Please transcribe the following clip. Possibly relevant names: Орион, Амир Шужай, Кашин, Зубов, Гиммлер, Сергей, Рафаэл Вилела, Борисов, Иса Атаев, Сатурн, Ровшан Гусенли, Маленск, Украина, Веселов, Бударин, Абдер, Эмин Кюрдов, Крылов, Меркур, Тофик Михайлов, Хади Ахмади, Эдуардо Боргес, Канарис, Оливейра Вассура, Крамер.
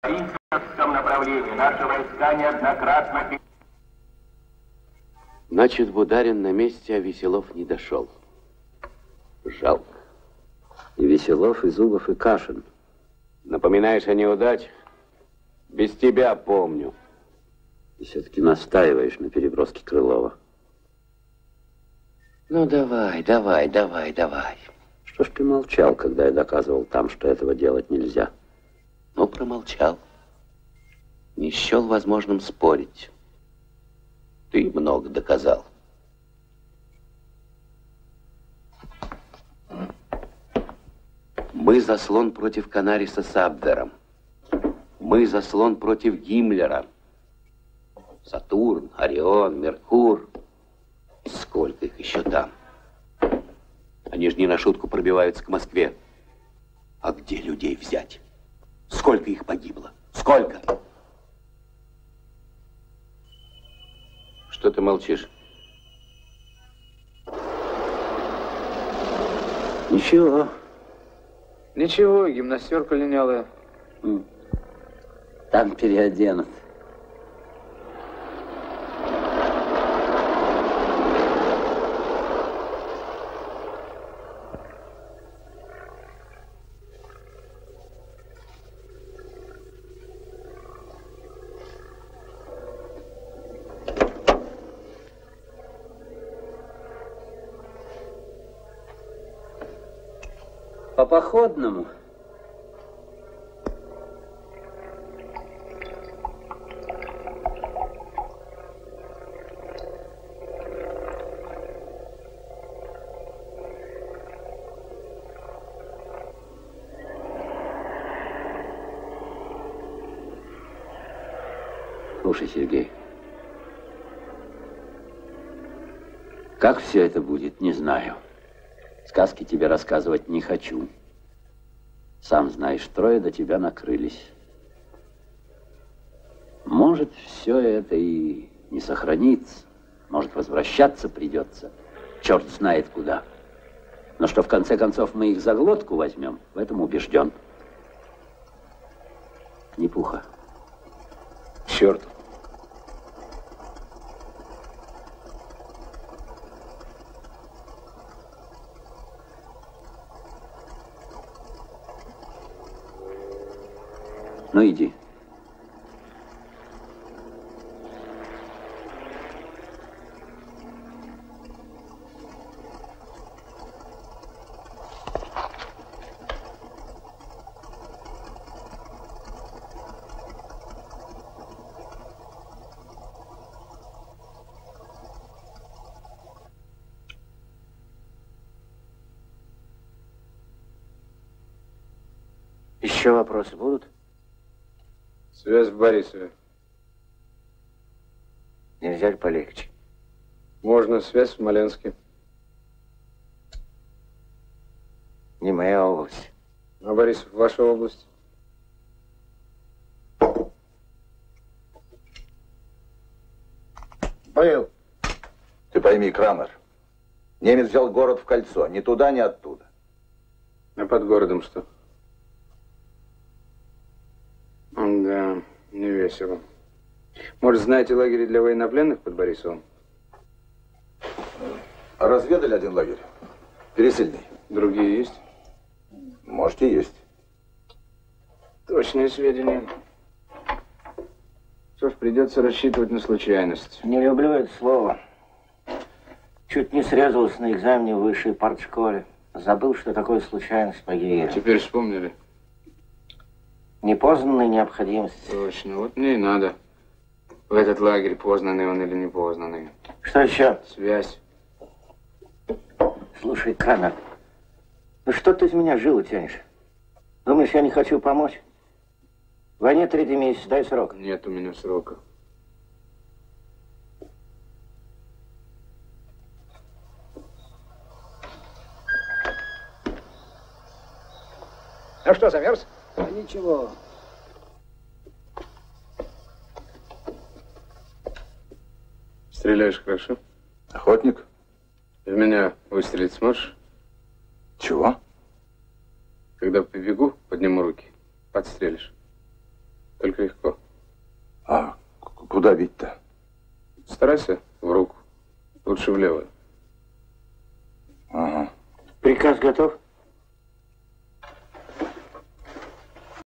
В Борисовском направлении наши войска неоднократно... Значит, Бударин на месте, а Веселов не дошел. Жалко. И Веселов, и Зубов, и Кашин. Напоминаешь о неудачах? Без тебя помню. И все-таки настаиваешь на переброске Крылова. Ну, давай. Что ж ты молчал, когда я доказывал там, что этого делать нельзя? Ну, промолчал. Не счел возможным спорить. Ты много доказал. Мы заслон против Канариса с Абдером. Мы заслон против Гиммлера. Сатурн, Орион, Меркур. Сколько их еще там? Они же не на шутку пробиваются к Москве. А где людей взять? Сколько их погибло? Сколько? Что ты молчишь? Ничего. Ничего, гимнастерка линялая. Там переоденут. По походному. Слушай, Сергей, как все это будет, не знаю. Сказки тебе рассказывать не хочу. Сам знаешь, трое до тебя накрылись. Может, все это и не сохранится. Может, возвращаться придется. Черт знает куда. Но что, в конце концов, мы их за глотку возьмем, в этом убежден. Не пуха. Черт. Ну, иди. Еще вопросы будут? Связь в Борисове. Нельзя ли полегче? Можно, связь в Маленске. Не моя область. А Борисов, ваша область? Был. Ты пойми, Крамер, немец взял город в кольцо, ни туда, ни оттуда. А под городом что? Да, не весело. Может, знаете лагерь для военнопленных под Борисовым? Разведали один лагерь. Пересыльный. Другие есть? Может, и есть. Точные сведения. Что ж, придется рассчитывать на случайность. Не люблю это слово. Чуть не срезался на экзамене в высшей партшколе. Забыл, что такое случайность по ГИИ. Теперь вспомнили. Непознанная необходимость. Точно, вот мне и надо. В этот лагерь, познанный он или непознанный. Что еще? Связь. Слушай, Крамер, ну что ты из меня жилу тянешь? Думаешь, я не хочу помочь? Войне 3 месяца, дай срок. Нет у меня срока. Ну что, замерз? А ничего. Стреляешь хорошо? Охотник? В меня выстрелить сможешь? Чего? Когда побегу, подниму руки. Подстрелишь. Только легко. А куда бить-то? Старайся в руку. Лучше в левую. Ага. Приказ готов?